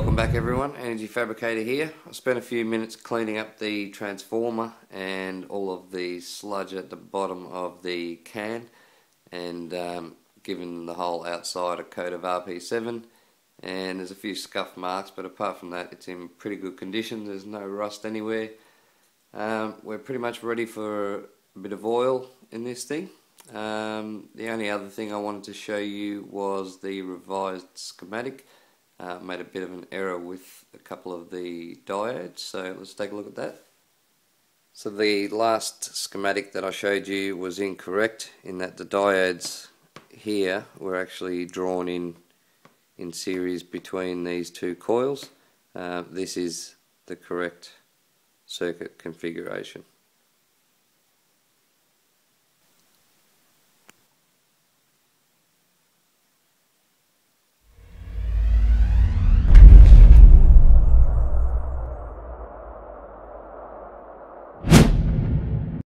Welcome back everyone, Energy Fabricator here. I spent a few minutes cleaning up the transformer and all of the sludge at the bottom of the can and giving the whole outside a coat of RP7, and there's a few scuff marks, but apart from that it's in pretty good condition. There's no rust anywhere. We're pretty much ready for a bit of oil in this thing. The only other thing I wanted to show you was the revised schematic. Made a bit of an error with a couple of the diodes, so let's take a look at that. So the last schematic that I showed you was incorrect in that the diodes here were actually drawn in series between these two coils. This is the correct circuit configuration.